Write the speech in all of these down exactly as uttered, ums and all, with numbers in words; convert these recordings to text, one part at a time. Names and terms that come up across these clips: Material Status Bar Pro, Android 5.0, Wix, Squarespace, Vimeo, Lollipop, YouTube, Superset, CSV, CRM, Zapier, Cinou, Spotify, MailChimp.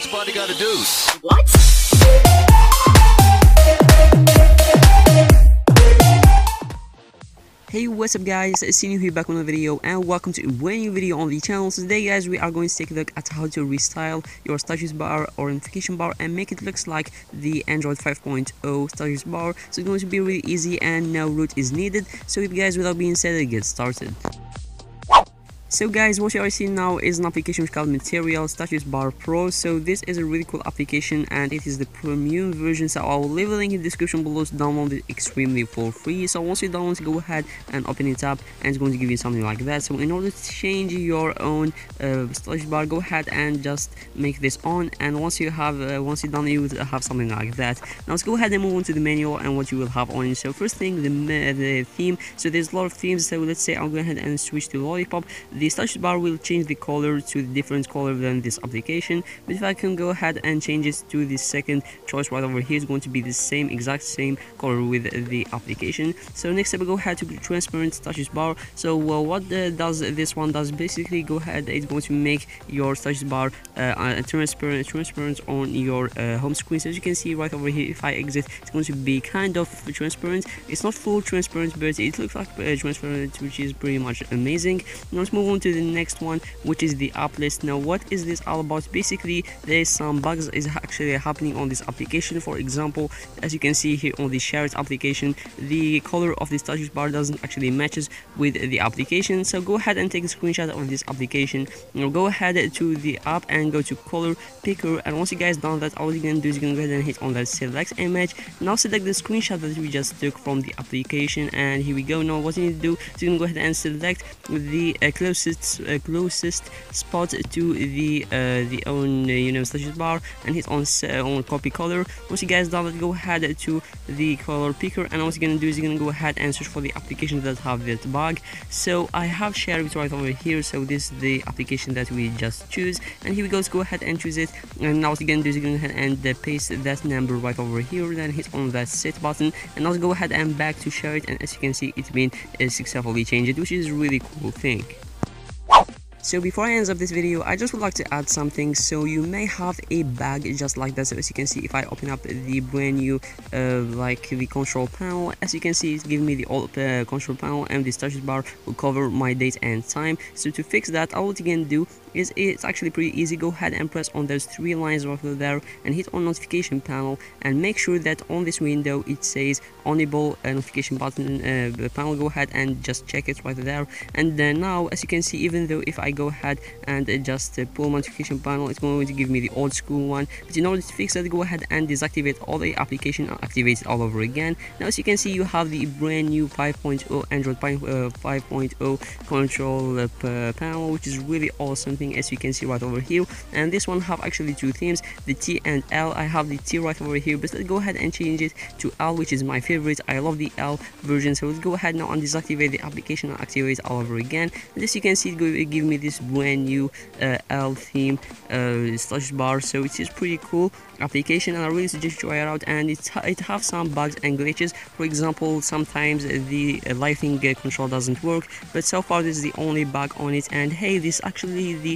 What's Buddy Gotta Do? What? Hey, what's up guys, Cinou here back on the video and welcome to a brand new video on the channel. So today guys, we are going to take a look at how to restyle your status bar or notification bar and make it looks like the Android five point oh status bar. So it's going to be really easy and no root is needed. So guys, without being said, let's get started. So guys, what you are seeing now is an application called Material Status Bar Pro. So this is a really cool application and it is the premium version, so I will leave a link in the description below to download it extremely for free. So once you download it, go ahead and open it up and it's going to give you something like that. So in order to change your own uh, status bar, go ahead and just make this on, and once you have uh, once you're done, you will have something like that. Now let's go ahead and move on to the menu and what you will have on. So first thing, the, uh, the theme. So there's a lot of themes, so let's say I'll go ahead and switch to Lollipop. The status bar will change the color to a different color than this application, but if I can go ahead and change it to the second choice right over here, it's going to be the same exact same color with the application. So next step, go ahead to transparent status bar. So uh, what uh, does this one does basically, go ahead, it's going to make your status bar uh, transparent transparent on your uh, home screen. So as you can see right over here, if I exit, it's going to be kind of transparent. It's not full transparent, but it looks like uh, transparent, which is pretty much amazing. Now let's move on to the next one, which is the app list. Now what is this all about? Basically there is some bugs is actually happening on this application. For example, as you can see here on the shared application, the color of the status bar doesn't actually matches with the application. So go ahead and take a screenshot of this application. Now go ahead to the app and go to color picker, and once you guys done that, all you can do is you can go ahead and hit on that select image. Now select the screenshot that we just took from the application, and here we go. Now what you need to do, so you can go ahead and select the uh, close Uh, closest spot to the uh, the own uh, you know status bar and hit on uh, on copy color. Once you guys done that, go ahead to the color picker, and what you're gonna do is you're gonna go ahead and search for the applications that have that bug. So I have shared it right over here. So this is the application that we just choose, and here we go. So go ahead and choose it, and now what you're gonna do is you're gonna go ahead and uh, paste that number right over here, then hit on that set button, and now go ahead and back to share it, and as you can see, it's been uh, successfully changed, which is a really cool thing. So before I end up this video, I just would like to add something. So you may have a bug just like that. So as you can see, if I open up the brand new uh, like the control panel, as you can see, it's giving me the old uh, control panel, and the status bar will cover my date and time. So to fix that, all you can do is, it's actually pretty easy, go ahead and press on those three lines right over there and hit on notification panel, and make sure that on this window it says onable uh, notification button uh, panel. Go ahead and just check it right there, and then uh, now as you can see, even though if I go ahead and uh, just uh, pull my notification panel, it's going to give me the old school one. But in order to fix that, go ahead and deactivate all the application and activate it all over again. Now as you can see, you have the brand new five point oh Android five point oh control uh, panel, which is really awesome thing, as you can see right over here. And this one have actually two themes, the T and L. I have the T right over here, but let's go ahead and change it to L, which is my favorite. I love the L version. So let's go ahead now and deactivate the application and activate it all over again, and as you can see, it give me this brand new uh, L theme uh, status bar. So it is pretty cool application, and I really suggest you try it out. And it, ha it have some bugs and glitches. For example, sometimes the uh, lighting uh, control doesn't work, but so far this is the only bug on it. And hey, this actually the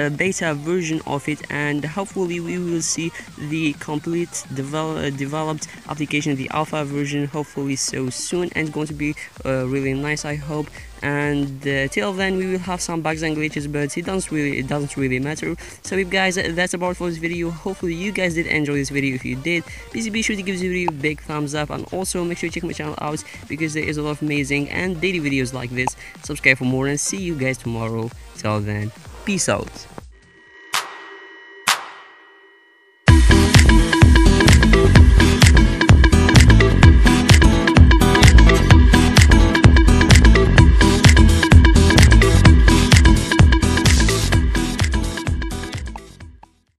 Uh, beta version of it, and hopefully we will see the complete develop, developed application, the alpha version, hopefully so soon, and it's going to be uh, really nice, I hope. And uh, till then we will have some bugs and glitches, but it doesn't really it doesn't really matter. So if guys, that's about for this video. Hopefully you guys did enjoy this video. If you did, please be sure to give this video a big thumbs up, and also make sure you check my channel out because there is a lot of amazing and daily videos like this. Subscribe for more, and see you guys tomorrow. Till then, peace out.